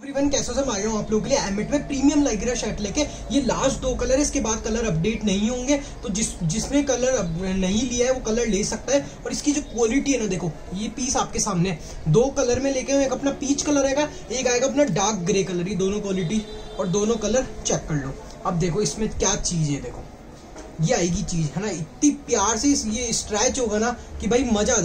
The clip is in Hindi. एवरीवन कैसे से आया हूँ आप लोगों के लिए एमिट में प्रीमियम लाइग्रा शर्ट लेके। ये लास्ट दो कलर है, इसके बाद कलर अपडेट नहीं होंगे, तो जिसने कलर नहीं लिया है वो कलर ले सकता है। और इसकी जो क्वालिटी है ना, देखो ये पीस आपके सामने है, दो कलर में लेके, एक अपना पीच कलर आएगा, एक आएगा अपना डार्क ग्रे कलर। ये दोनों क्वालिटी और दोनों कलर चेक कर लो। अब देखो इसमें क्या चीज़ है, देखो ये आएगी चीज़ है ना, इतनी प्यार से ये स्ट्रैच होगा ना कि भाई मज़ा।